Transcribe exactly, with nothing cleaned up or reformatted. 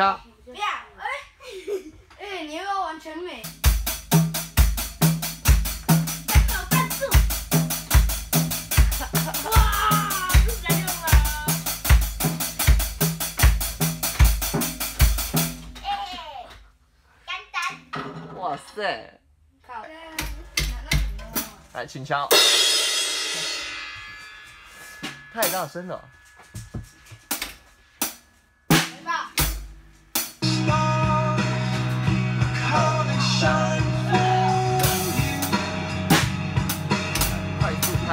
下。不要，哎，哎，你要完成没？ 哇塞！来，请敲。太大声了。来吧。快速拍！